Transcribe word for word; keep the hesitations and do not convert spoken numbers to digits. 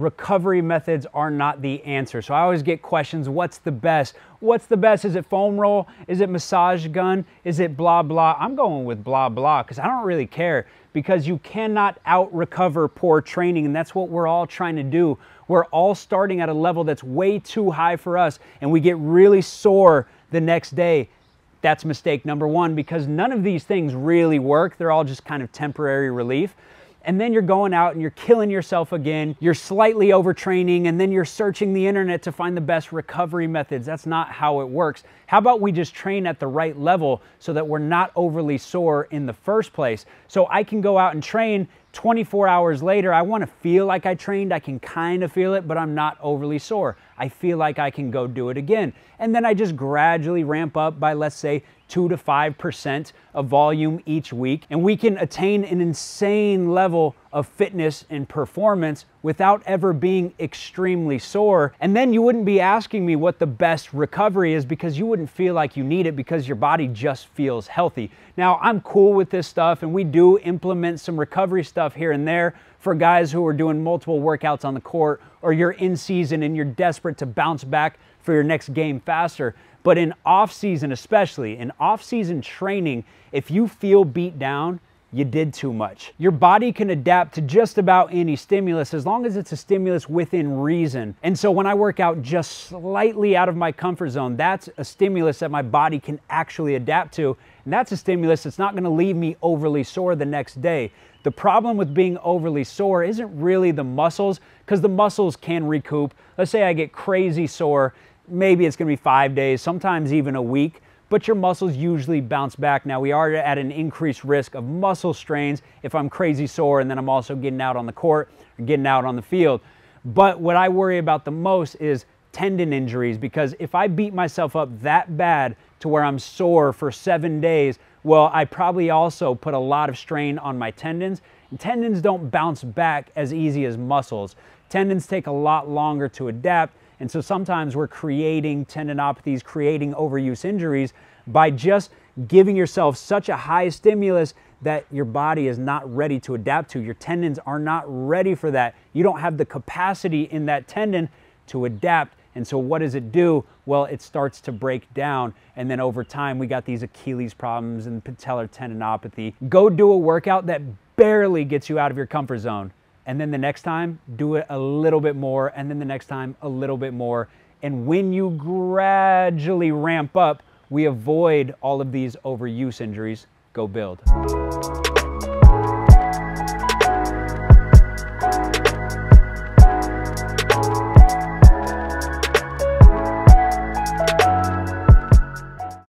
recovery methods are not the answer. So I always get questions, what's the best? What's the best? Is it foam roll? Is it massage gun? Is it blah, blah? I'm going with blah, blah, because I don't really care, because you cannot out-recover poor training, and that's what we're all trying to do. We're all starting at a level that's way too high for us, and we get really sore the next day. That's mistake number one, because none of these things really work. They're all just kind of temporary relief. And then you're going out and you're killing yourself again. You're slightly overtraining, and then you're searching the internet to find the best recovery methods. That's not how it works. How about we just train at the right level so that we're not overly sore in the first place? So I can go out and train twenty-four hours later. I want to feel like I trained. I can kind of feel it, but I'm not overly sore. I feel like I can go do it again. And then I just gradually ramp up by, let's say, two to five percent of volume each week, and we can attain an insane level of fitness and performance without ever being extremely sore. And then you wouldn't be asking me what the best recovery is, because you wouldn't feel like you need it, because your body just feels healthy. Now, I'm cool with this stuff, and we do implement some recovery stuff here and there for guys who are doing multiple workouts on the court, or you're in season and you're desperate to bounce back for your next game faster. But in off-season especially, in off-season training, if you feel beat down, you did too much. Your body can adapt to just about any stimulus, as long as it's a stimulus within reason. And so when I work out just slightly out of my comfort zone, that's a stimulus that my body can actually adapt to. And that's a stimulus that's not gonna leave me overly sore the next day. The problem with being overly sore isn't really the muscles, because the muscles can recoup. Let's say I get crazy sore, maybe it's gonna be five days, sometimes even a week, but your muscles usually bounce back. Now, we are at an increased risk of muscle strains if I'm crazy sore and then I'm also getting out on the court or getting out on the field. But what I worry about the most is tendon injuries, because if I beat myself up that bad to where I'm sore for seven days, well, I probably also put a lot of strain on my tendons. And tendons don't bounce back as easy as muscles. Tendons take a lot longer to adapt. And so sometimes we're creating tendinopathies, creating overuse injuries by just giving yourself such a high stimulus that your body is not ready to adapt to. Your tendons are not ready for that. You don't have the capacity in that tendon to adapt. And so what does it do? Well, it starts to break down. And then over time, we got these Achilles problems and patellar tendinopathy. Go do a workout that barely gets you out of your comfort zone. And then the next time, do it a little bit more, and then the next time, a little bit more. And when you gradually ramp up, we avoid all of these overuse injuries. Go build.